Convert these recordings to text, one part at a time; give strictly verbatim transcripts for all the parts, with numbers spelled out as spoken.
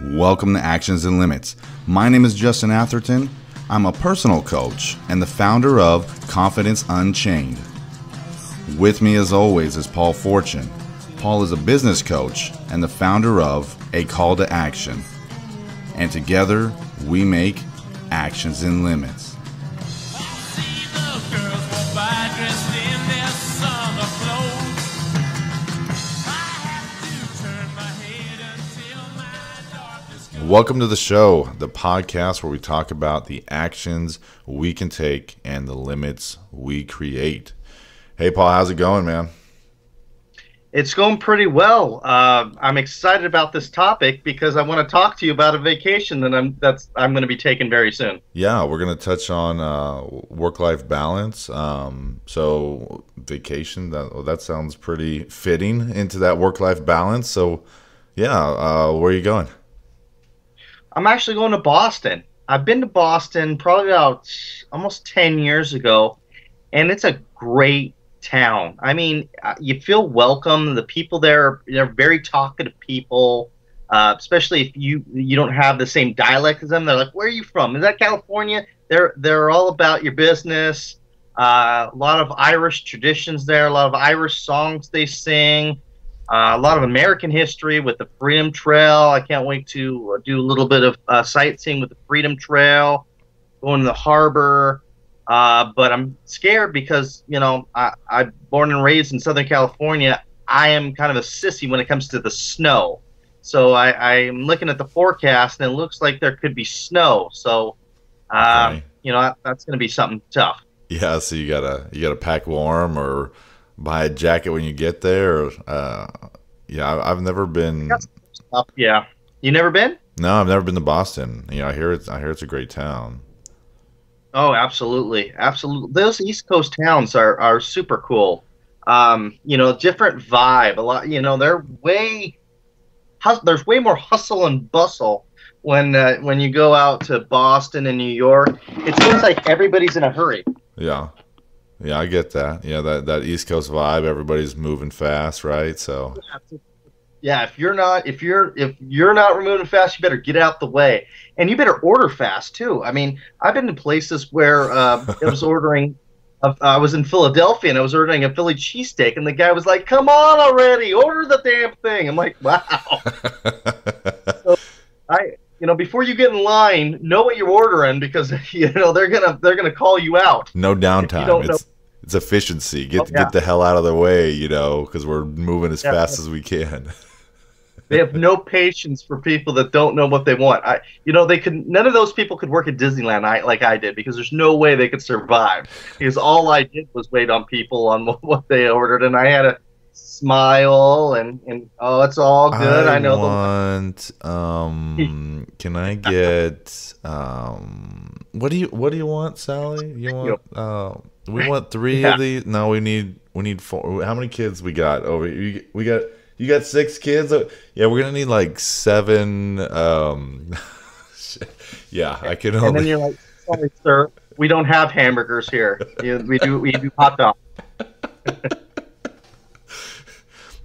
Welcome to Actions and Limits. My name is Justin Atherton. I'm a personal coach and the founder of Confidence Unchained. With me as always is Paul Forchione. Paul is a business coach and the founder of A Call to Action. And together we make Actions and Limits. Welcome to the show, the podcast where we talk about the actions we can take and the limits we create. Hey, Paul, how's it going, man? It's going pretty well. Uh, I'm excited about this topic because I want to talk to you about a vacation that I'm that's I'm going to be taking very soon. Yeah, we're going to touch on uh, work-life balance. Um, so vacation, that well, that sounds pretty fitting into that work-life balance. So, yeah, uh, where are you going? I'm actually going to Boston. I've been to Boston probably about almost ten years ago, and it's a great town. I mean, you feel welcome. The people there, they're very talkative people, uh, especially if you you don't have the same dialect as them. They're like, where are you from? Is that California? They're, they're all about your business. Uh, a lot of Irish traditions there, a lot of Irish songs they sing. Uh, a lot of American history with the Freedom Trail. I can't wait to do a little bit of uh, sightseeing with the Freedom Trail, going to the harbor. Uh, but I'm scared because, you know, I, I'm born and raised in Southern California. I am kind of a sissy when it comes to the snow. So I, I'm looking at the forecast, and it looks like there could be snow. So, um, okay. you know, that, that's going to be something tough. Yeah, so you gotta you gotta pack warm or buy a jacket when you get there. Uh, yeah, I've never been. Yeah, you never been? No, I've never been to Boston. You know, I hear it's I hear it's a great town. Oh, absolutely, absolutely. Those East Coast towns are are super cool. Um, you know, different vibe. A lot. You know, they're way. There's way more hustle and bustle when uh, when you go out to Boston and New York. It seems like everybody's in a hurry. Yeah. Yeah, I get that. Yeah, that, that East Coast vibe. Everybody's moving fast, right? So, yeah, if you're not, if you're, if you're not moving fast, you better get out the way, and you better order fast too. I mean, I've been to places where uh, I was ordering. Uh, I was in Philadelphia and I was ordering a Philly cheesesteak, and the guy was like, "Come on already, order the damn thing." I'm like, "Wow." so I, you know, before you get in line, know what you're ordering because you know they're gonna they're gonna call you out. No downtime. It's, it's efficiency. Get oh, yeah. get the hell out of the way, you know, because we're moving as yeah. fast as we can. They have no patience for people that don't know what they want. I, you know, they could none of those people could work at Disneyland I, like I did because there's no way they could survive. Because all I did was wait on people on what they ordered, and I had a. smile and and oh it's all good. I, I know want the um can I get um what do you what do you want, Sally? You want uh we want three yeah. of these. No, we need we need four. How many kids we got over here? We got you got six kids. Yeah, we're gonna need like seven. Um yeah, I can only. And then you're like, sorry sir, we don't have hamburgers here. We do we do hot dogs.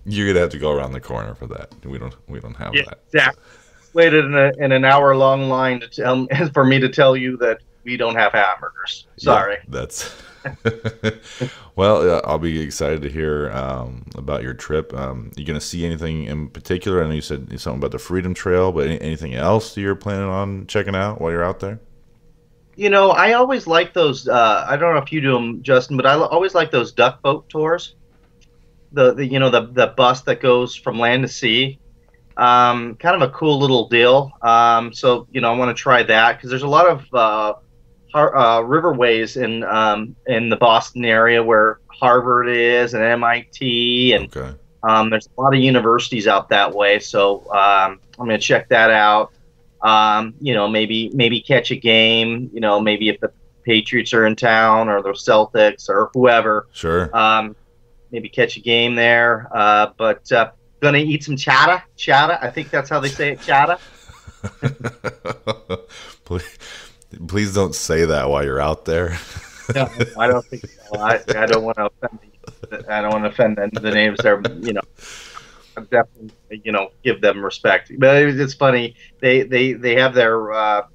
You're gonna have to go around the corner for that. We don't. We don't have yeah, that. Yeah, waited in, a, in an hour-long line to tell for me to tell you that we don't have hamburgers. Sorry. Yeah, that's. Well, I'll be excited to hear um, about your trip. Um, you gonna see anything in particular? I know you said something about the Freedom Trail, but any, anything else you're planning on checking out while you're out there? You know, I always like those. Uh, I don't know if you do them, Justin, but I always like those duck boat tours. The, the you know the the bus that goes from land to sea, um, kind of a cool little deal. Um, so you know I want to try that because there's a lot of uh, har uh, riverways in um, in the Boston area where Harvard is and M I T and okay. um, there's a lot of universities out that way. So um, I'm gonna check that out. Um, you know maybe maybe catch a game. You know maybe if the Patriots are in town or the Celtics or whoever. Sure. Um, Maybe catch a game there, uh, but uh, gonna eat some chata. Chata, I think that's how they say it. Chata. please, please don't say that while you're out there. No, I don't think so. I, I don't want to offend. I don't want to offend the, the names there. You know, definitely, you know, give them respect. But it's funny, they they they have their uh,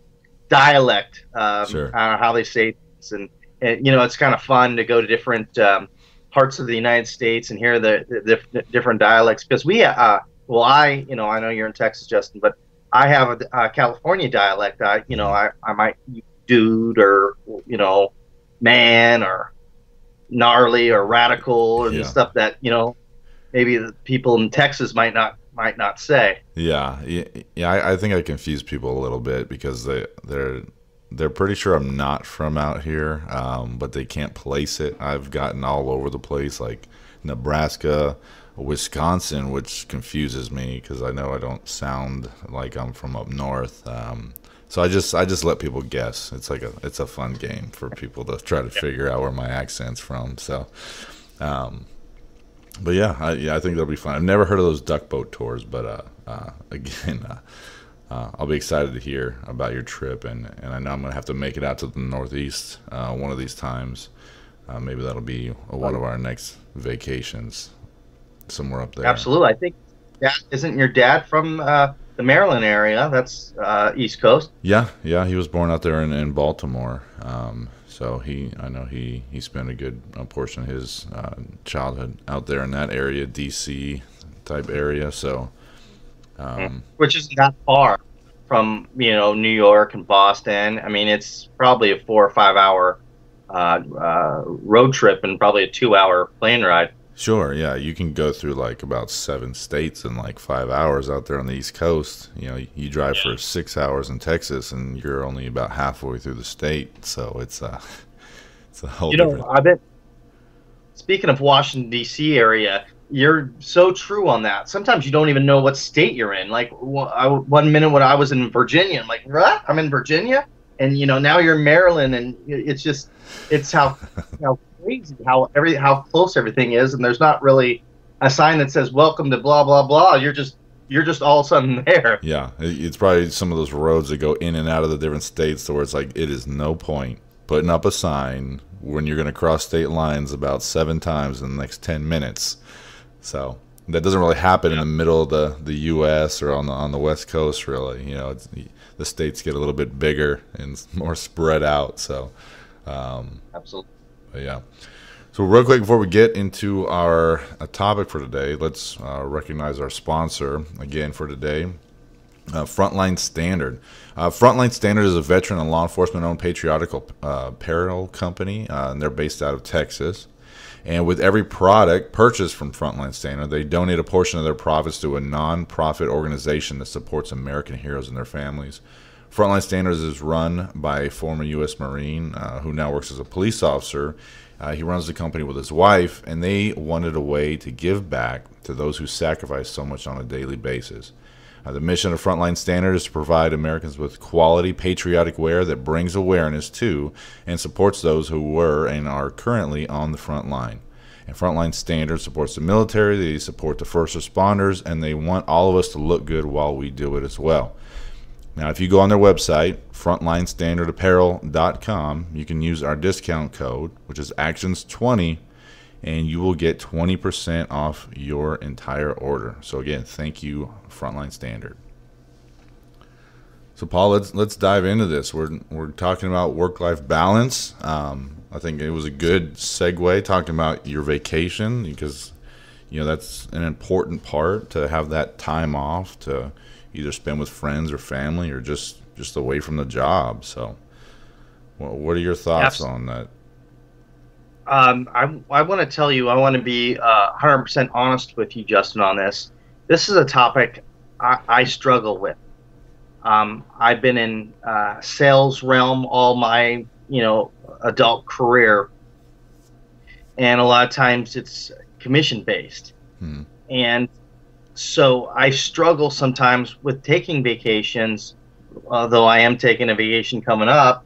dialect um, sure. on how they say things, and, and you know, it's kind of fun to go to different um, parts of the United States and hear the, the, the different dialects, because we uh well I you know I know you're in Texas, Justin, but I have a, a California dialect. I you know I I might dude or you know man or gnarly or radical and yeah. stuff that you know maybe the people in Texas might not might not say. Yeah, yeah. I, I think I confuse people a little bit because they they're they're pretty sure I'm not from out here, um, but they can't place it. I've gotten all over the place, like Nebraska, Wisconsin, which confuses me because I know I don't sound like I'm from up north. Um, so I just I just let people guess. It's like a it's a fun game for people to try to yeah. figure out where my accent's from. So. Um, But yeah, I, yeah, I think that'll be fun. I've never heard of those duck boat tours, but uh, uh, again, uh, uh, I'll be excited to hear about your trip, and, and I know I'm going to have to make it out to the Northeast uh, one of these times. Uh, maybe that'll be one of our next vacations somewhere up there. Absolutely. I think that isn't your dad from uh, the Maryland area. That's uh, East Coast. Yeah, yeah, he was born out there in, in Baltimore. Um So he, I know he, he spent a good portion of his uh, childhood out there in that area, D C type area. So, um, which isn't that far from you know New York and Boston. I mean, it's probably a four or five hour uh, uh, road trip and probably a two hour plane ride. Sure, yeah, you can go through like about seven states in like five hours out there on the East Coast. You know, you drive yeah. for six hours in Texas, and you're only about halfway through the state. So it's a, it's a whole. You know, different... I bet. Speaking of Washington D C area, you're so true on that. Sometimes you don't even know what state you're in. Like I, one minute when I was in Virginia, I'm like, what? I'm in Virginia, and you know now you're in Maryland, and it's just, it's how, how. Crazy how every how close everything is, and there's not really a sign that says welcome to blah blah blah. You're just you're just all of a sudden there. Yeah, it's probably some of those roads that go in and out of the different states, to where it's like it is no point putting up a sign when you're going to cross state lines about seven times in the next ten minutes. So that doesn't really happen yeah. in the middle of the the U S or on the on the West Coast. Really, you know, it's, the states get a little bit bigger and more spread out. So um, absolutely. But yeah, so real quick before we get into our uh, topic for today, let's uh, recognize our sponsor again for today, uh, Frontline Standard. Uh, Frontline Standard is a veteran and law enforcement-owned patriotic uh, apparel company, uh, and they're based out of Texas. And with every product purchased from Frontline Standard, they donate a portion of their profits to a non-profit organization that supports American heroes and their families. Frontline Standards is run by a former U S Marine uh, who now works as a police officer. Uh, he runs the company with his wife, and they wanted a way to give back to those who sacrifice so much on a daily basis. Uh, the mission of Frontline Standard is to provide Americans with quality, patriotic wear that brings awareness to and supports those who were and are currently on the front line. And Frontline Standard supports the military, they support the first responders, and they want all of us to look good while we do it as well. Now, if you go on their website, frontline standard apparel dot com, you can use our discount code, which is actions twenty, and you will get twenty percent off your entire order. So again, thank you, Frontline Standard. So Paul, let's let's dive into this. We're we're talking about work-life balance. Um, I think it was a good segue talking about your vacation, because you know that's an important part, to have that time off to either spend with friends or family, or just just away from the job. So, well, what are your thoughts Absolutely. on that? Um, I I want to tell you, I want to be uh, one hundred percent honest with you, Justin, on this. This is a topic I, I struggle with. Um, I've been in uh, sales realm all my you know adult career, and a lot of times it's commission based, hmm. and so I struggle sometimes with taking vacations, although I am taking a vacation coming up,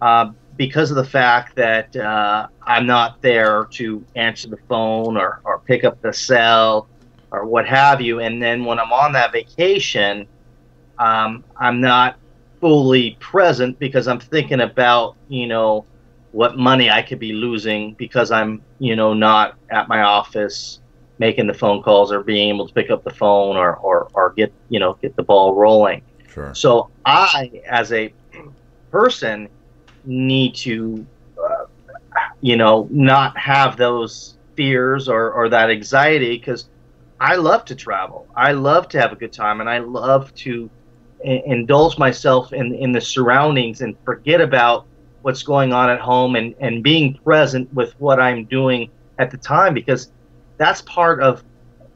uh, because of the fact that uh, I'm not there to answer the phone or, or pick up the cell or what have you. And then when I'm on that vacation, um, I'm not fully present because I'm thinking about, you know, what money I could be losing because I'm, you know, not at my office making the phone calls or being able to pick up the phone or, or, or get, you know, get the ball rolling. Sure. So I, as a person, need to, uh, you know, not have those fears or, or that anxiety, because I love to travel. I love to have a good time, and I love to in- indulge myself in, in the surroundings and forget about what's going on at home, and, and being present with what I'm doing at the time, because that's part of,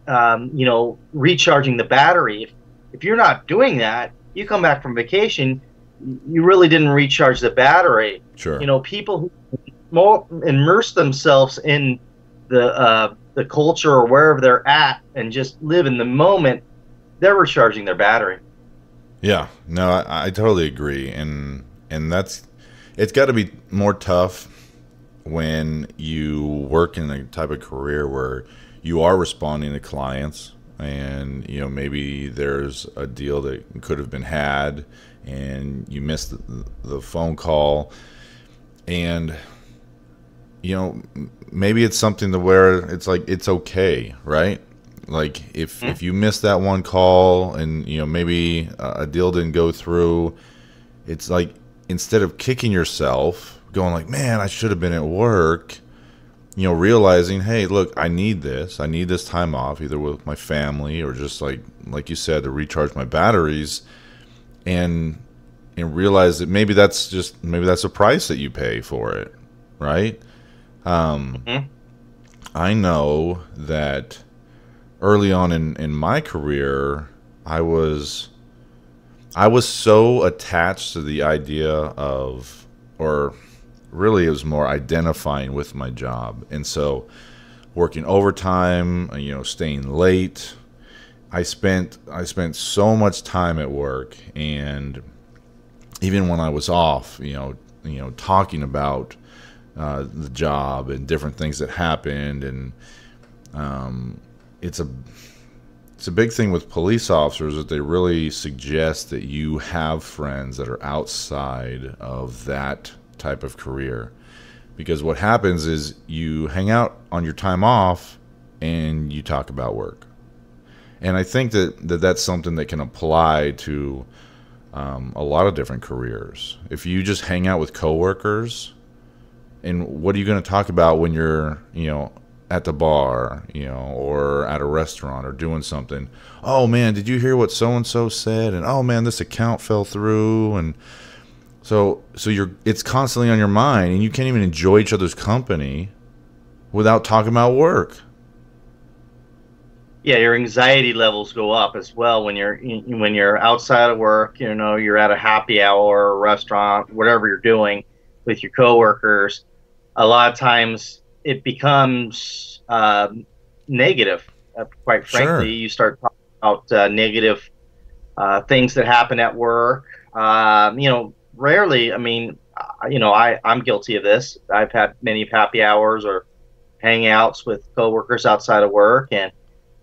um, you know, recharging the battery. If, if you're not doing that, you come back from vacation, you really didn't recharge the battery. Sure. You know, people who more immerse themselves in the uh, the culture or wherever they're at and just live in the moment, they're recharging their battery. Yeah, no, I, I totally agree. And, and that's, it's got to be more tough when you work in the type of career where you are responding to clients, and, you know, maybe there's a deal that could have been had and you missed the, the phone call, and, you know, maybe it's something to where it's like, it's okay, right? Like if, mm-hmm. if you missed that one call and, you know, maybe a deal didn't go through, it's like, instead of kicking yourself going like, man, I should have been at work, you know, realizing, hey, look, I need this. I need this time off, either with my family or just like, like you said, to recharge my batteries, and, and realize that maybe that's just, maybe that's a price that you pay for it. Right. Um, mm-hmm. I know that early on in, in my career, I was, I was so attached to the idea of, or really it was more identifying with my job. And so working overtime, you know, staying late, I spent, I spent so much time at work. And even when I was off, you know, you know, talking about uh, the job and different things that happened. And um, it's a, it's a big thing with police officers that they really suggest that you have friends that are outside of that type of career, because what happens is you hang out on your time off and you talk about work. And I think that, that that's something that can apply to um, a lot of different careers. If you just hang out with coworkers, and what are you going to talk about when you're, you know, at the bar, you know, or at a restaurant or doing something? Oh man, did you hear what so-and-so said? And oh man, this account fell through. And so, so you're, it's constantly on your mind, and you can't even enjoy each other's company without talking about work. Yeah. Your anxiety levels go up as well. When you're, when you're outside of work, you know, you're at a happy hour or a restaurant, whatever you're doing with your coworkers, a lot of times it becomes uh, negative, uh, quite frankly. Sure. You start talking about uh, negative uh, things that happen at work. Um, you know, rarely, I mean, uh, you know, I, I'm guilty of this. I've had many happy hours or hangouts with coworkers outside of work. And,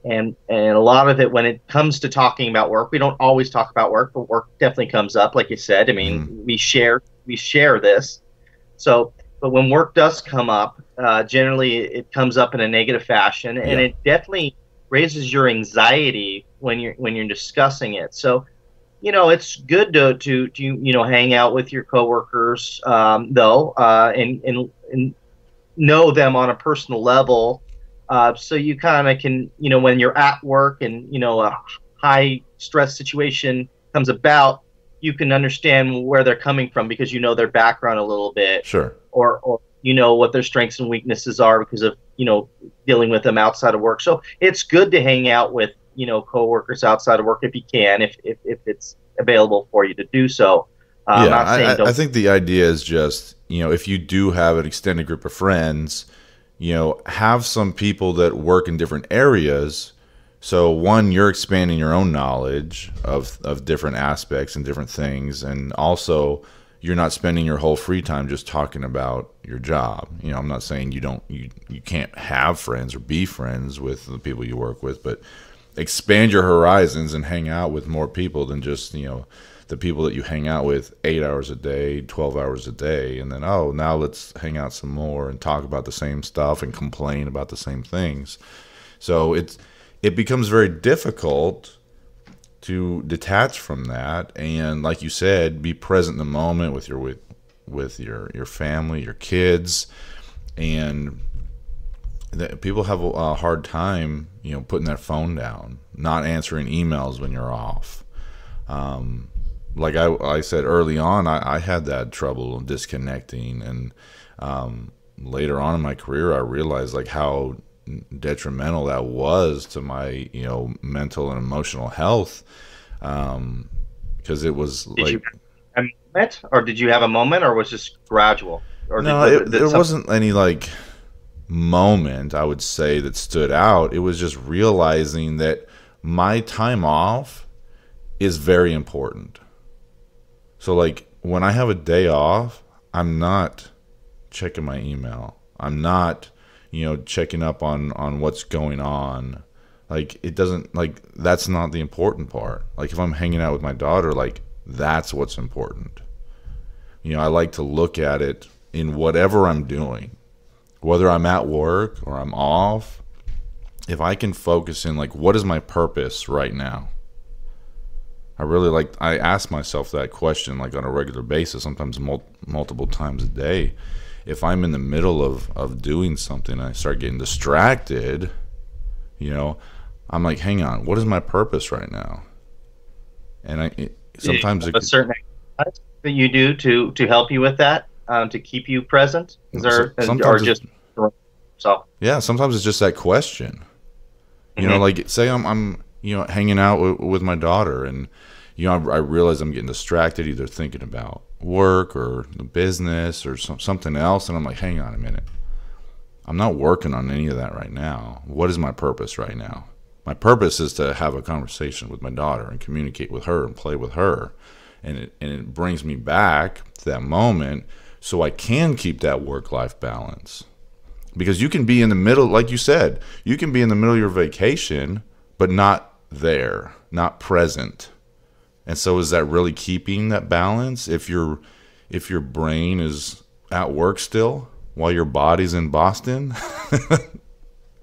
and, and a lot of it, when it comes to talking about work, we don't always talk about work, but work definitely comes up, like you said. I mean, mm. we share, we share this. So, but when work does come up, Uh, generally, it comes up in a negative fashion, and yeah. it definitely raises your anxiety when you're when you're discussing it. So, you know, it's good to to, to you know hang out with your coworkers, um, though, uh, and, and and know them on a personal level, uh, so you kind of can, you know, when you're at work and you know a high stress situation comes about, you can understand where they're coming from because you know their background a little bit, sure, or or. you know what their strengths and weaknesses are because of, you know, dealing with them outside of work. So it's good to hang out with, you know, coworkers outside of work if you can, if, if, if it's available for you to do so. Uh, yeah, not I, don't I think the idea is just, you know, if you do have an extended group of friends, you know, have some people that work in different areas. So one, you're expanding your own knowledge of, of different aspects and different things. And also, you're not spending your whole free time just talking about your job. You know, I'm not saying you don't, you, you can't have friends or be friends with the people you work with, but expand your horizons and hang out with more people than just, you know, the people that you hang out with eight hours a day, twelve hours a day. And then, oh, now let's hang out some more and talk about the same stuff and complain about the same things. So it's it becomes very difficult to detach from that, and like you said, be present in the moment with your with with your your family, your kids, and that people have a, a hard time, you know, putting their phone down, not answering emails when you're off. Um, like I, I said early on, I, I had that trouble disconnecting, and um, later on in my career, I realized like how detrimental that was to my, you know, mental and emotional health, because um, it was did like. You have a moment, or did you have a moment, or was this gradual? Or no, did, it, did there something... wasn't any like moment I would say that stood out. It was just realizing that my time off is very important. So like when I have a day off, I'm not checking my email. I'm not, you know, checking up on on what's going on. Like it doesn't, like that's not the important part. Like if I'm hanging out with my daughter, like that's what's important. You know, I like to look at it in whatever I'm doing, whether I'm at work or I'm off, if I can focus in like, what is my purpose right now? I really like, I ask myself that question like on a regular basis, sometimes mul multiple times a day. If I'm in the middle of, of doing something and I start getting distracted, you know, I'm like, hang on, what is my purpose right now? And I, it, sometimes it, a certain exercise that you do to, to help you with that? Um, to keep you present? Is there, or just so? Yeah, sometimes it's just that question. You mm-hmm. know, like say I'm, I'm, you know, hanging out with, with my daughter, and you know, I, I realize I'm getting distracted, either thinking about work or the business or some, something else, and I'm like, hang on a minute, I'm not working on any of that right now. What is my purpose right now? My purpose is to have a conversation with my daughter and communicate with her and play with her, and it and it brings me back to that moment. So I can keep that work-life balance, because you can be in the middle, like you said, you can be in the middle of your vacation, but not there, not present. And so is that really keeping that balance? If your if your brain is at work still while your body's in Boston,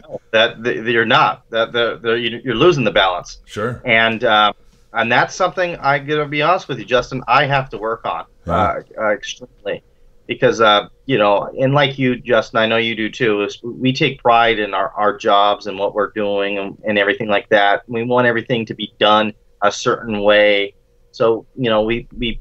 no, that, that you're not. That the, the you're losing the balance. Sure. And um, and that's something I'm gonna be honest with you, Justin. I have to work on yeah. uh, uh, extremely. Because, uh, you know, and like you, Justin, I know you do too, is we take pride in our, our jobs and what we're doing and, and everything like that. We want everything to be done a certain way. So, you know, we, we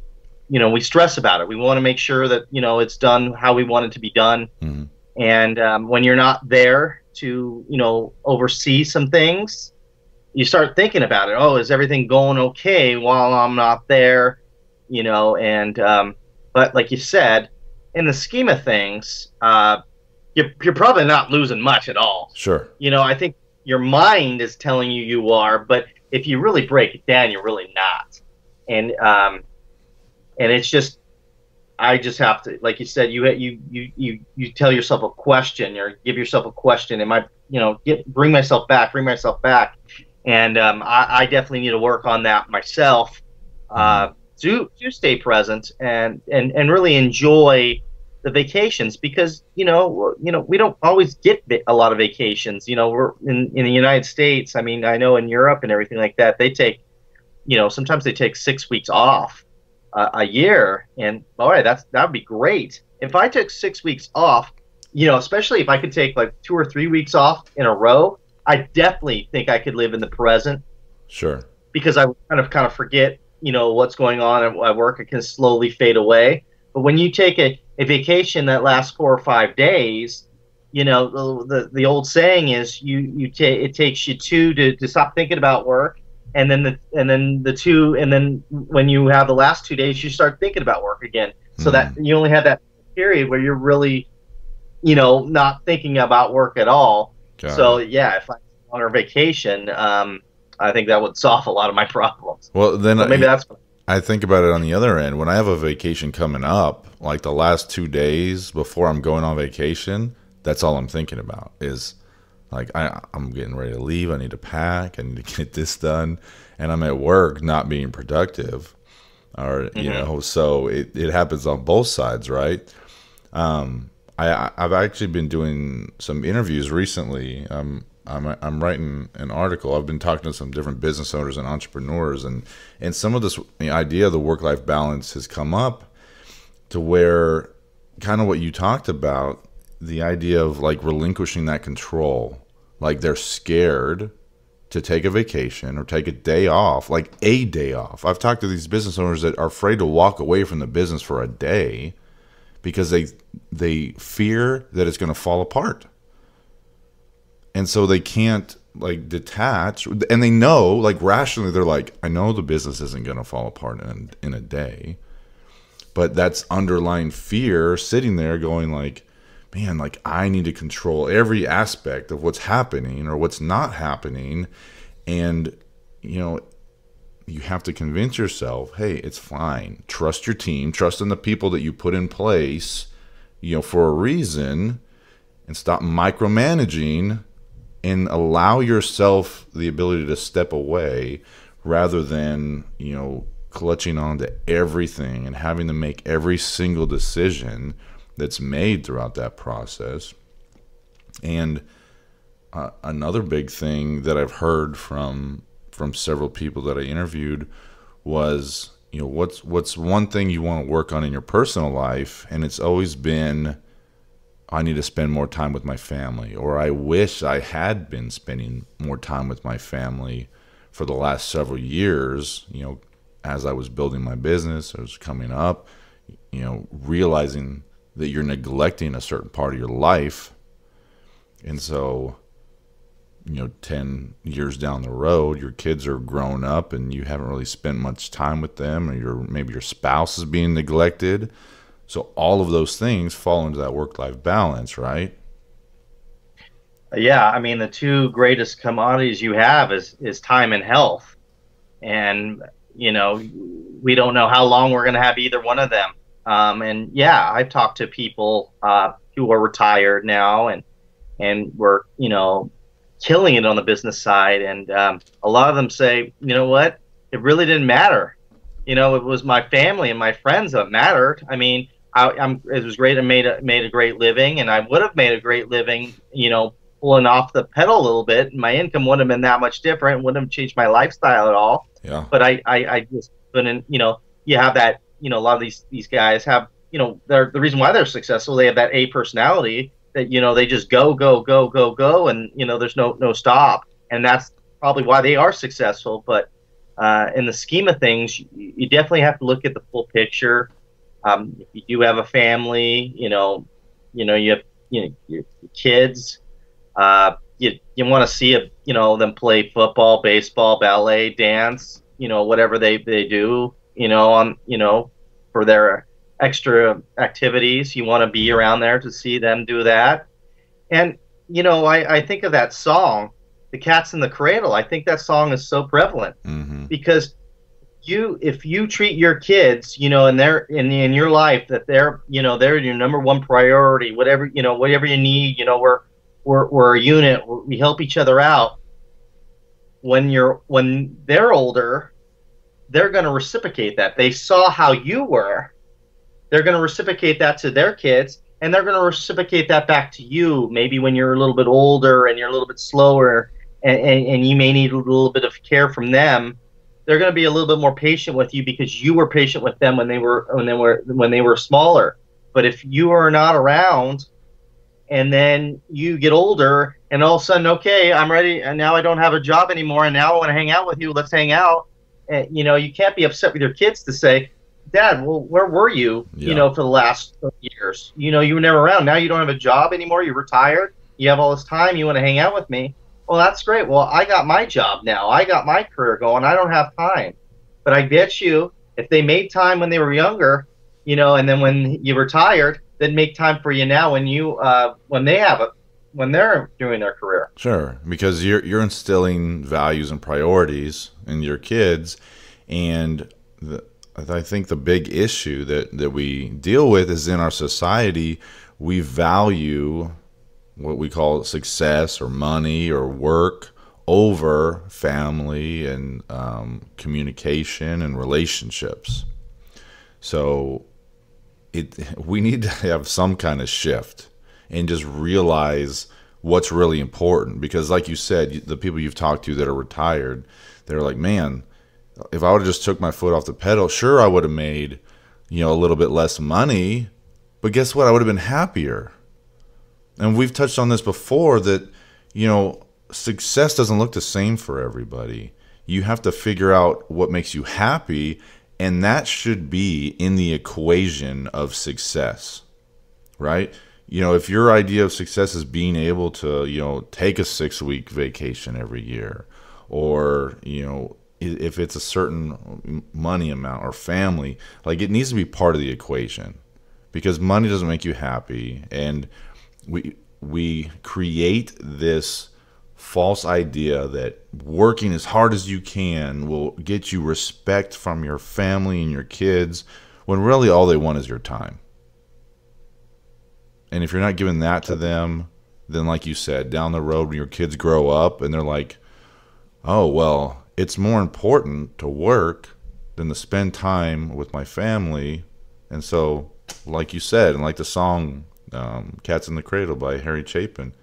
you know, we stress about it. We want to make sure that, you know, it's done how we want it to be done. Mm-hmm. And um, when you're not there to, you know, oversee some things, you start thinking about it. Oh, is everything going okay while I'm not there? You know, and um, but like you said, in the scheme of things, uh, you're, you're probably not losing much at all. Sure. You know, I think your mind is telling you you are, but if you really break it down, you're really not. And um, and it's just, I just have to, like you said, you you you you you tell yourself a question, or give yourself a question. Am I, you know, get bring myself back, bring myself back. And um, I, I definitely need to work on that myself. Uh, Do, do stay present and, and, and really enjoy the vacations, because, you know, you know, we don't always get a lot of vacations. You know, we're in, in the United States. I mean, I know in Europe and everything like that, they take, you know, sometimes they take six weeks off uh, a year. And all right, that's, that'd be great. If I took six weeks off, you know, especially if I could take like two or three weeks off in a row, I definitely think I could live in the present. Sure. Because I would kind of, kind of forget, you know, what's going on at work. It can slowly fade away. But when you take a, a vacation that lasts four or five days, you know, the the, the old saying is you you ta it takes you two to, to stop thinking about work, and then the and then the two and then when you have the last two days, you start thinking about work again. So mm. that you only have that period where you're really, you know, not thinking about work at all. Got so it. Yeah, if I'm on our vacation, um, I think that would solve a lot of my problems. Well, then so maybe I, that's what I think about it on the other end. When I have a vacation coming up, like the last two days before I'm going on vacation, that's all I'm thinking about is like, I, I'm getting ready to leave. I need to pack. I need to get this done. And I'm at work not being productive, or, mm-hmm. you know, so it, it happens on both sides. Right. Um, I, I've actually been doing some interviews recently. Um, I'm, I'm writing an article. I've been talking to some different business owners and entrepreneurs, and, and some of this the idea of the work-life balance has come up to where kind of what you talked about, the idea of like relinquishing that control. Like they're scared to take a vacation or take a day off, like a day off. I've talked to these business owners that are afraid to walk away from the business for a day because they, they fear that it's going to fall apart. And so they can't like detach, and they know, like rationally, they're like, I know the business isn't going to fall apart in, in a day, but that's underlying fear sitting there going like, man, like I need to control every aspect of what's happening or what's not happening. And, you know, you have to convince yourself, hey, it's fine. Trust your team, trust in the people that you put in place, you know, for a reason, and stop micromanaging and allow yourself the ability to step away rather than, you know, clutching on to everything and having to make every single decision that's made throughout that process. And uh, another big thing that I've heard from from several people that I interviewed was, you know, what's what's one thing you want to work on in your personal life? And it's always been, I need to spend more time with my family, or I wish I had been spending more time with my family for the last several years, you know, as I was building my business, I was coming up, you know, realizing that you're neglecting a certain part of your life. And so, you know, ten years down the road, your kids are grown up and you haven't really spent much time with them, or your maybe your spouse is being neglected. So all of those things fall into that work-life balance, right? Yeah, I mean, the two greatest commodities you have is is time and health. And, you know, we don't know how long we're going to have either one of them. Um, and, yeah, I've talked to people uh, who are retired now and and were, you know, killing it on the business side. And um, a lot of them say, you know what, it really didn't matter. You know, it was my family and my friends that mattered. I mean, I, I'm, it was great. I made a, made a great living, and I would have made a great living, you know, pulling off the pedal a little bit. My income wouldn't have been that much different. Wouldn't have changed my lifestyle at all. Yeah. But I, I, I just couldn't, you know, you have that, you know, a lot of these, these guys have, you know, they're, the reason why they're successful, they have that A personality that, you know, they just go, go, go, go, go. And, you know, there's no, no stop. And that's probably why they are successful. But uh, in the scheme of things, you, you definitely have to look at the full picture. Um, if you do have a family, you know, you know, you have, you know, your kids, uh, you, you want to see, a, you know, them play football, baseball, ballet, dance, you know, whatever they, they do, you know, on, you know, for their extra activities, you want to be around there to see them do that. And, you know, I, I think of that song, The Cat's in the Cradle. I think that song is so prevalent mm-hmm. because you, if you treat your kids, you know, and they're in, in your life that they're, you know, they're your number one priority, whatever, you know, whatever you need, you know, we're, we're, we're a unit, we're, we help each other out. When you're, when they're older, they're going to reciprocate that. They saw how you were. They're going to reciprocate that to their kids, and they're going to reciprocate that back to you. Maybe when you're a little bit older and you're a little bit slower, and, and, and you may need a little bit of care from them, they're going to be a little bit more patient with you because you were patient with them when they were when they were when they were smaller. But if you are not around, and then you get older, and all of a sudden, okay, I'm ready, and now I don't have a job anymore, and now I want to hang out with you. Let's hang out. And, you know, you can't be upset with your kids to say, Dad, well, where were you, yeah. you know, for the last years? You know, you were never around. Now you don't have a job anymore. You're retired. You have all this time. You want to hang out with me. Well, that's great. Well, I got my job now. I got my career going. I don't have time. But I bet you if they made time when they were younger, you know, and then when you retired, they'd make time for you now when you uh, when they have a when they're doing their career. Sure. Because you're, you're instilling values and priorities in your kids. And the, I think the big issue that, that we deal with is in our society, we value what we call success or money or work over family and um, communication and relationships. So it, we need to have some kind of shift and just realize what's really important. Because like you said, the people you've talked to that are retired, they're like, man, if I would have just took my foot off the pedal, sure, I would have made, you know, a little bit less money, but guess what? I would have been happier. And we've touched on this before that, you know, success doesn't look the same for everybody. You have to figure out what makes you happy, and that should be in the equation of success, right? You know, if your idea of success is being able to, you know, take a six-week vacation every year, or, you know, if it's a certain money amount or family, like it needs to be part of the equation, because money doesn't make you happy. And we, we create this false idea that working as hard as you can will get you respect from your family and your kids, when really all they want is your time. And if you're not giving that to them, then like you said, down the road when your kids grow up and they're like, oh, well, it's more important to work than to spend time with my family. And so, like you said, and like the song um, Cats in the Cradle by Harry Chapin,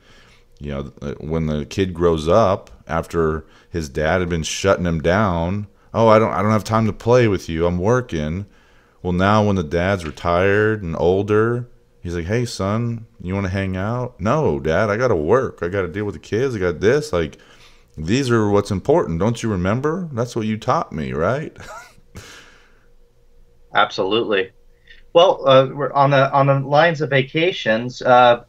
you know, when the kid grows up after his dad had been shutting him down, oh, I don't, I don't have time to play with you, I'm working. Well, now when the dad's retired and older, he's like, hey, son, you want to hang out? No, Dad, I got to work. I got to deal with the kids. I got this, like... These are what's important. Don't you remember? That's what you taught me, right? Absolutely. Well, uh, we're on the on the lines of vacations. Uh,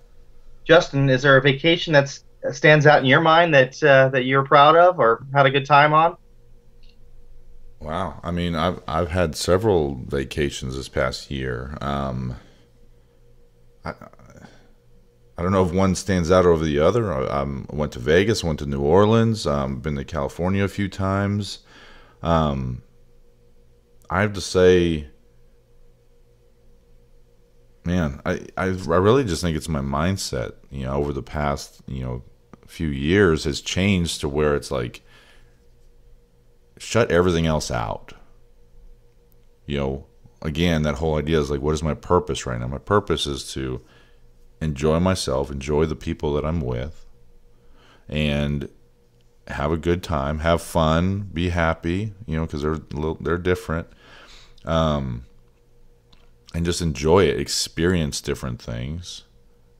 Justin, is there a vacation that stands out in your mind that uh, that you're proud of or had a good time on? Wow, I mean, I've I've had several vacations this past year. Um, I. I don't know if one stands out over the other. I um, went to Vegas, went to New Orleans, um, been to California a few times. Um, I have to say, man, I, I I really just think it's my mindset. You know, over the past you know few years has changed to where it's like, shut everything else out. You know, again, that whole idea is like, what is my purpose right now? My purpose is to enjoy myself, enjoy the people that I'm with, and have a good time, have fun, be happy, you know, because they're a little, they're different, um, and just enjoy it, experience different things,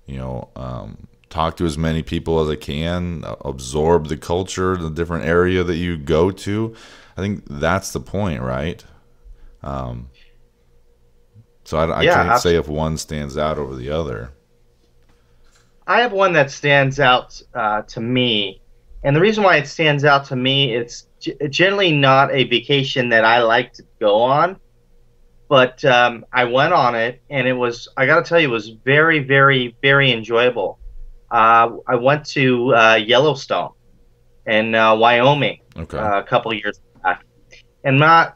you know, um, talk to as many people as I can, absorb the culture, the different area that you go to. I think that's the point, right? Um, so I, I yeah, can't absolutely. say if one stands out over the other. I have one that stands out uh, to me, and the reason why it stands out to me, it's g generally not a vacation that I like to go on, but um, I went on it, and it was, I gotta tell you, it was very, very, very enjoyable. Uh, I went to uh, Yellowstone in uh, Wyoming okay. uh, a couple years back, and not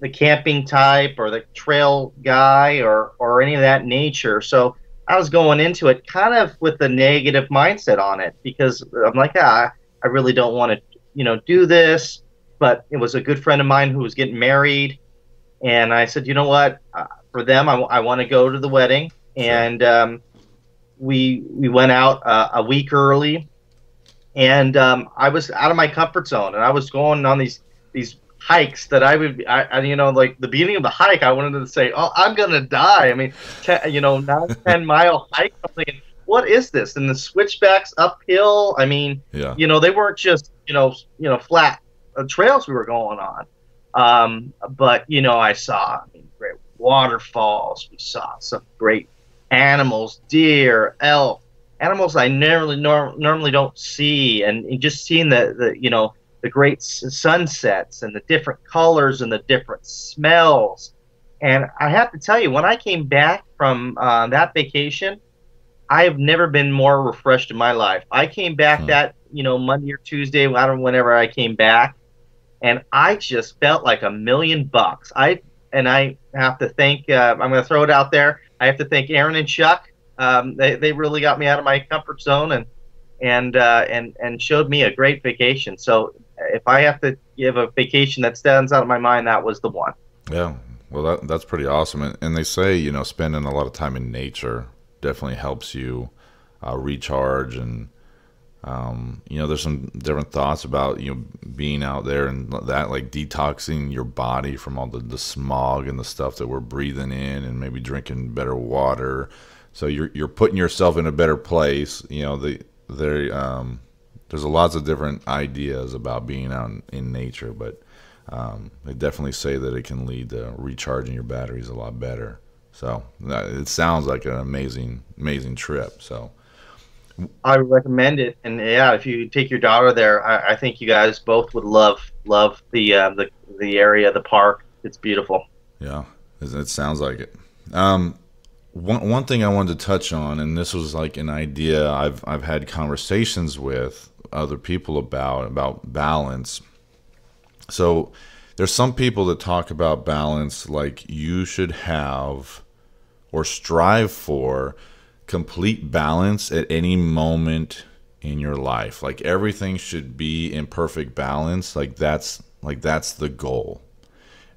the camping type or the trail guy or, or any of that nature, so I was going into it kind of with a negative mindset on it, because I'm like, ah, I really don't want to, you know, do this. But it was a good friend of mine who was getting married, and I said, you know what? Uh, for them, I, I want to go to the wedding, and um, we we went out uh, a week early, and um, I was out of my comfort zone, and I was going on these these hikes that I would, I, I you know, like the beginning of the hike, I wanted to say, oh, I'm gonna die. I mean, ten, you know, nine, ten mile hike. I'm thinking, what is this? And the switchbacks uphill. I mean, yeah. you know, they weren't just, you know, you know, flat uh, trails we were going on. Um, but you know, I saw I mean, great waterfalls. We saw some great animals, deer, elk, animals I normally norm, normally don't see, and, and just seeing the the you know. the great sunsets and the different colors and the different smells. And I have to tell you, when I came back from uh, that vacation, I have never been more refreshed in my life. I came back hmm. that, you know, Monday or Tuesday, I don't know, whenever I came back, and I just felt like a million bucks. I And I have to thank, uh, I'm going to throw it out there, I have to thank Aaron and Chuck. Um, they, they really got me out of my comfort zone and and uh, and and showed me a great vacation. So if I have to give a vacation that stands out of my mind, that was the one. Yeah, well, that, that's pretty awesome. And, and they say, you know, spending a lot of time in nature definitely helps you uh, recharge and Um, you know, there's some different thoughts about, you know, being out there and that, like detoxing your body from all the, the smog and the stuff that we're breathing in, and maybe drinking better water. So you're, you're putting yourself in a better place. You know, the, there, um, there's a lots of different ideas about being out in, in nature, but, um, they definitely say that it can lead to recharging your batteries a lot better. So it sounds like an amazing, amazing trip. So, I would recommend it, and yeah, if you take your daughter there, I, I think you guys both would love love the uh, the the area, the park. It's beautiful. Yeah, it sounds like it. Um, one one thing I wanted to touch on, and this was like an idea I've I've had conversations with other people about about balance. So there's some people that talk about balance like you should have or strive for complete balance at any moment in your life. Like everything should be in perfect balance. Like that's like that's the goal.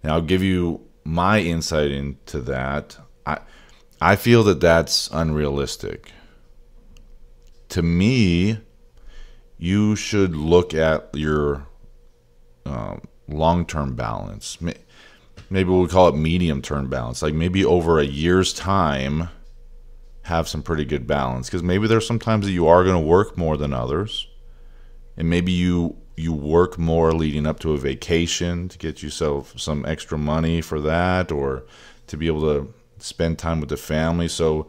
And I'll give you my insight into that. I I feel that that's unrealistic. To me, you should look at your um, long-term balance. Maybe we'll call it medium-term balance. Like maybe over a year's time, have some pretty good balance, because maybe there's some times that you are going to work more than others, and maybe you you work more leading up to a vacation to get yourself some extra money for that, or to be able to spend time with the family. So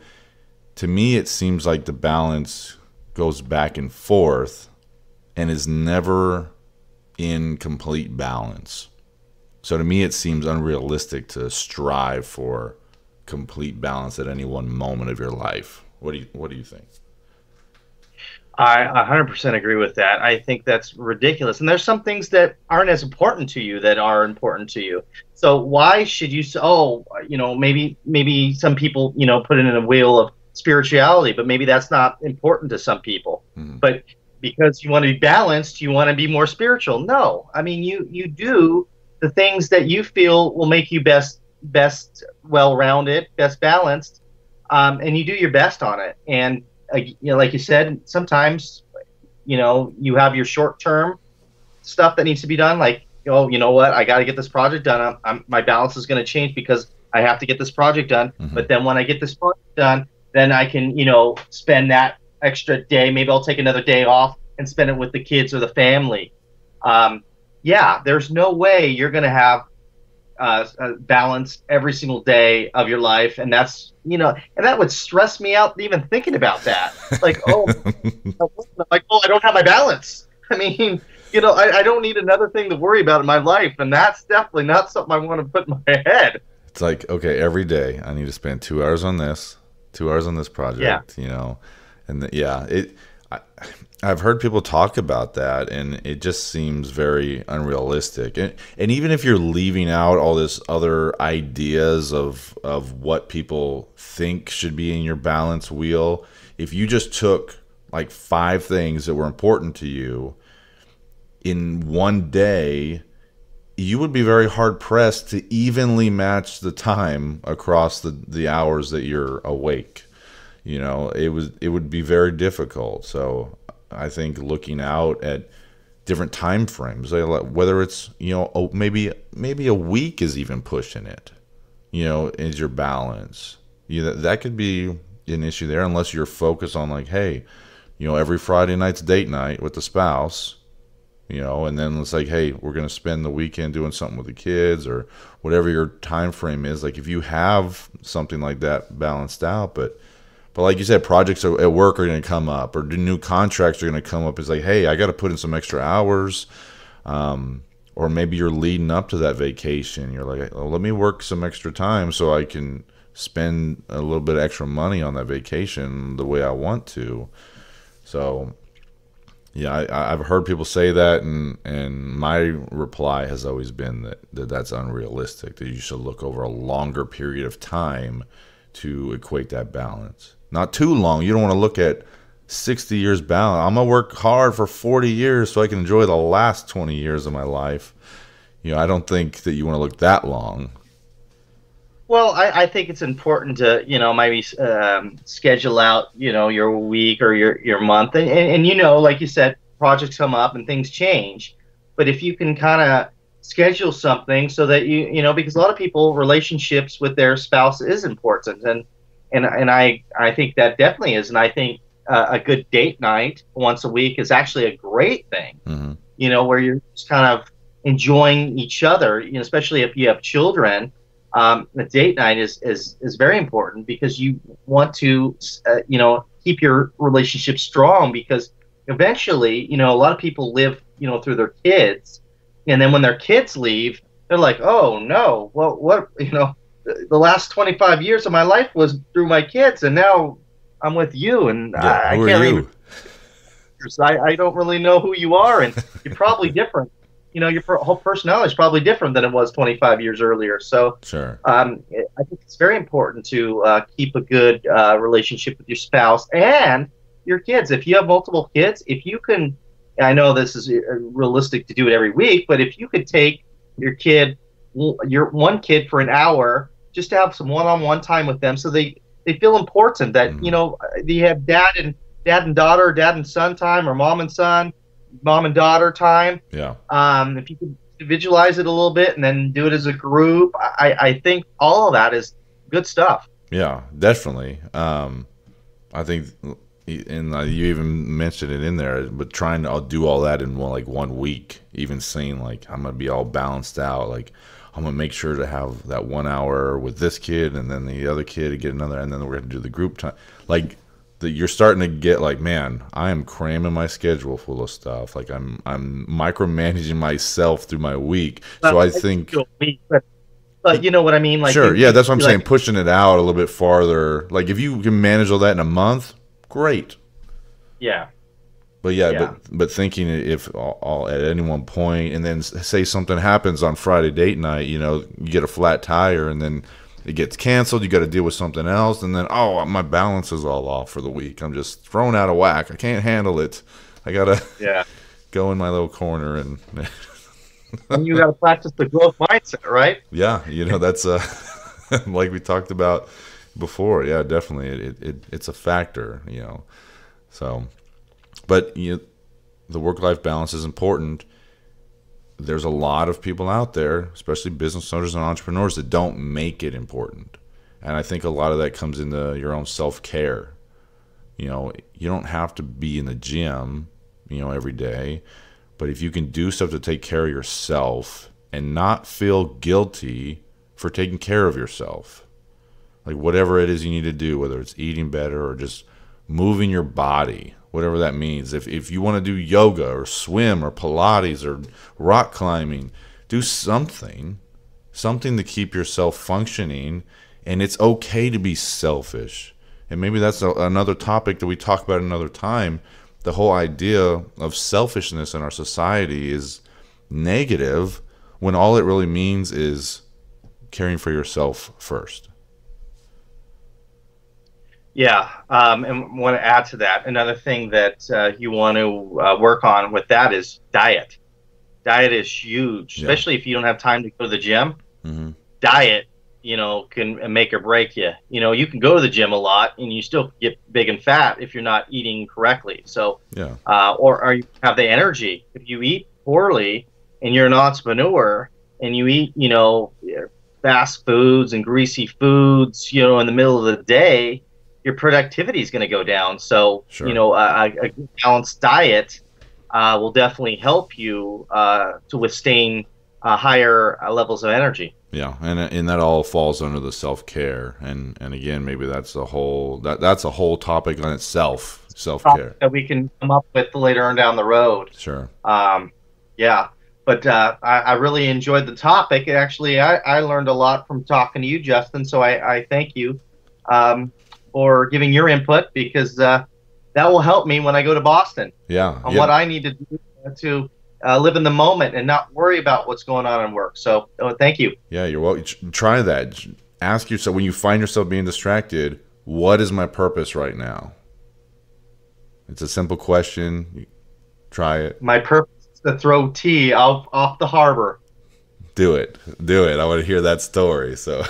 to me, it seems like the balance goes back and forth and is never in complete balance. So to me, it seems unrealistic to strive for complete balance at any one moment of your life. What do you what do you think? I one hundred percent agree with that. I think that's ridiculous. And there's some things that aren't as important to you that are important to you. So why should you? Oh, you know, maybe maybe some people, you know, put in a wheel of spirituality, but maybe that's not important to some people. Mm-hmm. But because you want to be balanced, you want to be more spiritual. No, I mean you you do the things that you feel will make you best. best well-rounded, best balanced, um, and you do your best on it. And uh, you know, like you said, sometimes, you know, you have your short-term stuff that needs to be done. Like, oh, you know what? I got to get this project done. I'm, I'm, my balance is going to change because I have to get this project done. Mm-hmm. But then when I get this project done, then I can, you know, spend that extra day. Maybe I'll take another day off and spend it with the kids or the family. Um, yeah, there's no way you're going to have Uh, uh, balance every single day of your life, and that's, you know, and that would stress me out even thinking about that. Like, oh, like, oh, I don't have my balance. I mean, you know, I, I don't need another thing to worry about in my life, and that's definitely not something I want to put in my head. It's like, okay, every day I need to spend two hours on this, two hours on this project, yeah. You know, and the, yeah, it. I, I've heard people talk about that, and it just seems very unrealistic. And, and even if you're leaving out all this other ideas of, of what people think should be in your balance wheel, if you just took like five things that were important to you in one day, you would be very hard pressed to evenly match the time across the, the hours that you're awake. You know, it was it would be very difficult. So I think looking out at different time frames, whether it's, you know, maybe maybe a week is even pushing it, you know, is your balance. You know, that could be an issue there, unless you're focused on like, hey, you know, every Friday night's date night with the spouse, you know, and then it's like, hey, we're going to spend the weekend doing something with the kids, or whatever your time frame is. Like if you have something like that balanced out, but... But like you said, projects at work are going to come up, or new contracts are going to come up. It's like, hey, I got to put in some extra hours. Um, or maybe you're leading up to that vacation. You're like, oh, let me work some extra time so I can spend a little bit of extra money on that vacation the way I want to. So, yeah, I, I've heard people say that. And, and my reply has always been that, that that's unrealistic, that you should look over a longer period of time to equate that balance. Not too long. You don't want to look at sixty years balance. I'm going to work hard for forty years so I can enjoy the last twenty years of my life. You know, I don't think that you want to look that long. Well, I, I think it's important to, you know, maybe um, schedule out, you know, your week or your, your month. And, and, and, you know, like you said, projects come up and things change. But if you can kind of schedule something so that you, you know, because a lot of people, relationships with their spouse is important. And and, and I, I think that definitely is. And I think uh, a good date night once a week is actually a great thing, mm-hmm. you know, where you're just kind of enjoying each other, you know, especially if you have children. Um, the date night is, is, is very important because you want to, uh, you know, keep your relationship strong, because eventually, you know, a lot of people live, you know, through their kids. And then when their kids leave, they're like, oh no, well, what, you know, the last twenty-five years of my life was through my kids. And now I'm with you, and yeah, I, I can't even, I, I don't really know who you are, and you're probably different. You know, your whole personality is probably different than it was twenty-five years earlier. So sure. um, I think it's very important to uh, keep a good uh, relationship with your spouse and your kids. If you have multiple kids, if you can, I know this is realistic to do it every week, but if you could take your kid, your one kid for an hour, just to have some one-on-one time with them, so they, they feel important, that, mm. you know, you have dad and dad and daughter, dad and son time, or mom and son. Mom and daughter time. Yeah. Um, if you could visualize it a little bit and then do it as a group, I, I think all of that is good stuff. Yeah, definitely. Um, I think, and you even mentioned it in there, but trying to do all that in one, like one week, even saying like, I'm going to be all balanced out. Like, I'm going to make sure to have that one hour with this kid, and then the other kid to get another, and then we're going to do the group time. Like, that you're starting to get like, man, I am cramming my schedule full of stuff. Like I'm, I'm micromanaging myself through my week. Well, so I, I think, week, but, but you know what I mean? Like, sure. It, yeah. That's what I'm saying. Like, pushing it out a little bit farther. Like if you can manage all that in a month, great. Yeah. But yeah, yeah. But, but thinking if all, all at any one point, and then say something happens on Friday date night, you know, you get a flat tire and then it gets canceled. You got to deal with something else, and then oh, my balance is all off for the week. I'm just thrown out of whack. I can't handle it. I gotta yeah. go in my little corner, and and you gotta practice the growth mindset, right? Yeah, you know that's uh, like we talked about before. Yeah, definitely, it, it it's a factor, you know. So, but you know, the work-life balance is important. There's a lot of people out there, especially business owners and entrepreneurs, that don't make it important. And I think a lot of that comes into your own self-care. You know, you don't have to be in the gym, you know, every day, but if you can do stuff to take care of yourself and not feel guilty for taking care of yourself, like whatever it is you need to do, whether it's eating better or just moving your body, whatever that means. If, if you want to do yoga or swim or Pilates or rock climbing, do something, something to keep yourself functioning. And it's okay to be selfish. And maybe that's a, another topic that we talk about another time. The whole idea of selfishness in our society is negative when all it really means is caring for yourself first. Yeah, um, and want to add to that, another thing that uh, you want to uh, work on with that is diet. Diet is huge, yeah. especially if you don't have time to go to the gym. Mm-hmm. Diet, you know, can make or break you. You know, you can go to the gym a lot and you still get big and fat if you're not eating correctly. So, yeah. uh, or, or you have the energy. If you eat poorly and you're an entrepreneur and you eat, you know, fast foods and greasy foods, you know, in the middle of the day, your productivity is going to go down. So, sure. you know, a, a balanced diet uh, will definitely help you uh, to withstand uh, higher uh, levels of energy. Yeah, and and that all falls under the self-care. And and again, maybe that's a whole that that's a whole topic on itself, self-care, that we can come up with later on down the road. Sure. Um, yeah, but uh, I, I really enjoyed the topic. Actually, I, I learned a lot from talking to you, Justin. So I, I thank you. Um, Or giving your input, because uh, that will help me when I go to Boston. Yeah, on yeah. what I need to do to uh, live in the moment and not worry about what's going on in work. So, oh, thank you. Yeah, you're welcome. Try that. Ask yourself when you find yourself being distracted, what is my purpose right now? It's a simple question. Try it. My purpose is to throw tea off off the harbor. do it, do it. I want to hear that story. So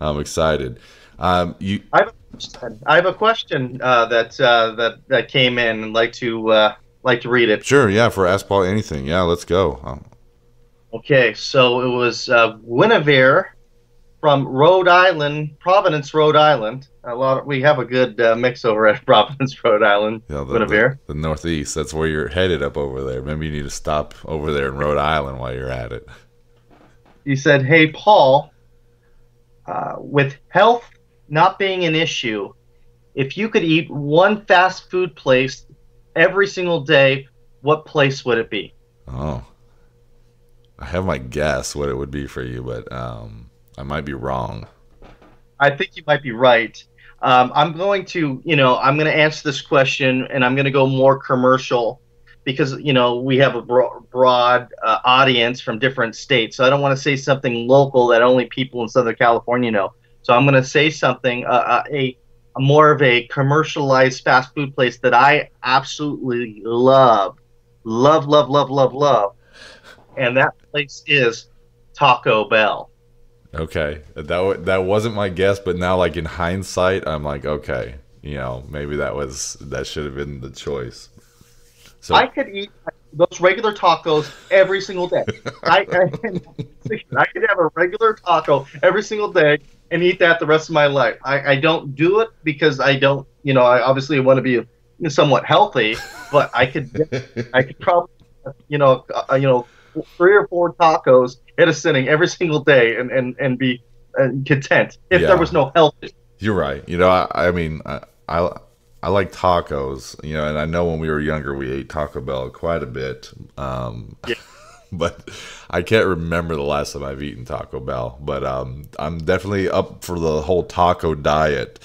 I'm excited. Um, you, I have a question, I have a question uh, that uh, that that came in, and like to uh, like to read it. Sure, yeah. For Ask Paul Anything, yeah. Let's go. Um, okay, so it was uh, Guinevere from Rhode Island, Providence, Rhode Island. A lot of, we have a good uh, mix over at Providence, Rhode Island. Yeah, the, the, the Northeast. That's where you're headed up over there. Maybe you need to stop over there in Rhode Island while you're at it. You said, "Hey, Paul, uh, with health not being an issue, if you could eat one fast food place every single day, what place would it be?" Oh, I have my guess what it would be for you, but um, I might be wrong. I think you might be right. Um, I'm going to, you know, I'm going to answer this question, and I'm going to go more commercial because, you know, we have a bro broad uh, audience from different states. So I don't want to say something local that only people in Southern California know. So I'm going to say something, uh, a, a more of a commercialized fast food place that I absolutely love, love, love, love, love, love. And that place is Taco Bell. Okay, that that wasn't my guess, but now, like in hindsight, I'm like, okay, you know, maybe that was that should have been the choice. So I could eat those regular tacos every single day. I, I I could have a regular taco every single day and eat that the rest of my life. I, I don't do it because I don't, you know, I obviously want to be somewhat healthy, but I could I could probably, you know, uh, you know, three or four tacos at a sitting every single day and and and be uh, content if yeah. there was no health issue. You're right. You know, I, I mean, I, I I like tacos. You know, and I know when we were younger, we ate Taco Bell quite a bit. Um, yeah. But I can't remember the last time I've eaten Taco Bell. But um, I'm definitely up for the whole taco diet.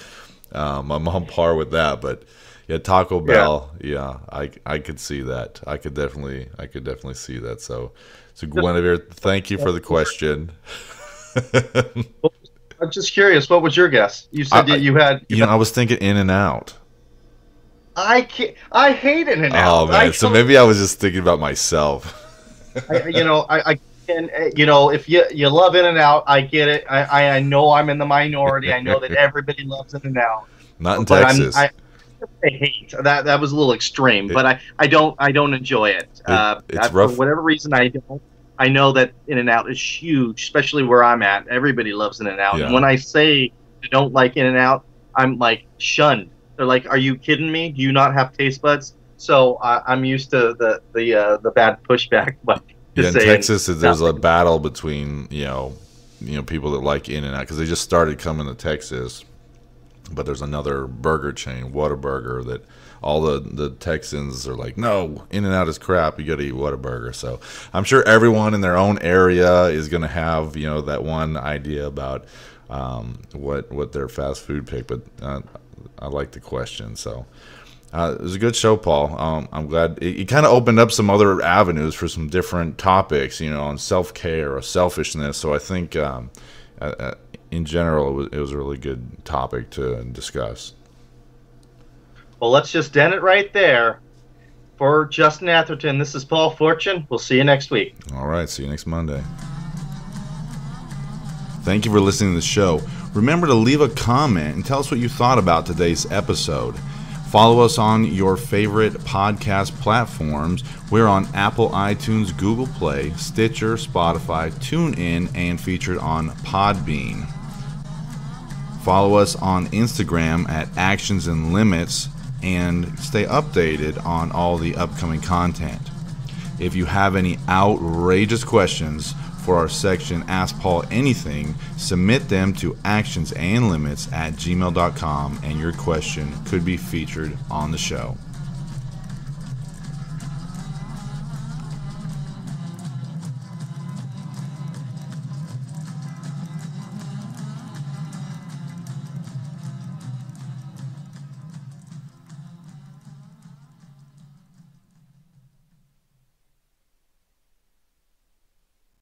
Um, I'm on par with that. But yeah, Taco Bell. Yeah, yeah I I could see that. I could definitely I could definitely see that. So. So Guinevere, thank you for the question. I'm just curious. What was your guess? You said I, you had. You, you know, know, I was thinking In-N-Out. I can't. I hate In-N-Out. Oh man! I so maybe I was just thinking about myself. I, you know, I, I and you know, if you you love In-N-Out, I get it. I I know I'm in the minority. I know that everybody loves In-N-Out. Not in but Texas. I'm, I, I hate that. That was a little extreme, it, but I, I don't I don't enjoy it. it uh, it's I, rough. For whatever reason, I don't. I know that In-N-Out is huge, especially where I'm at. Everybody loves In-N-Out. Yeah. And when I say I don't like In-N-Out, I'm like shunned. They're like, "Are you kidding me? Do you not have taste buds?" So uh, I'm used to the the uh, the bad pushback. But yeah, in Texas, there's a battle between you know you know people that like In-N-Out because they just started coming to Texas. But there's another burger chain, Whataburger, that all the, the Texans are like, no, In-N-Out is crap. You got to eat Whataburger. So I'm sure everyone in their own area is going to have, you know, that one idea about um, what what their fast food pick. But uh, I like the question. So uh, it was a good show, Paul. Um, I'm glad it, it kind of opened up some other avenues for some different topics, you know, on self-care or selfishness. So I think um, I, – in general, it was, it was a really good topic to discuss. Well, let's just end it right there. For Justin Atherton, this is Paul Forchione. We'll see you next week. All right, see you next Monday. Thank you for listening to the show. Remember to leave a comment and tell us what you thought about today's episode. Follow us on your favorite podcast platforms. We're on Apple, iTunes, Google Play, Stitcher, Spotify, TuneIn, and featured on Podbean. Follow us on Instagram at Actions and Limits and stay updated on all the upcoming content. If you have any outrageous questions for our section Ask Paul Anything, submit them to actions and limits at gmail dot com and your question could be featured on the show.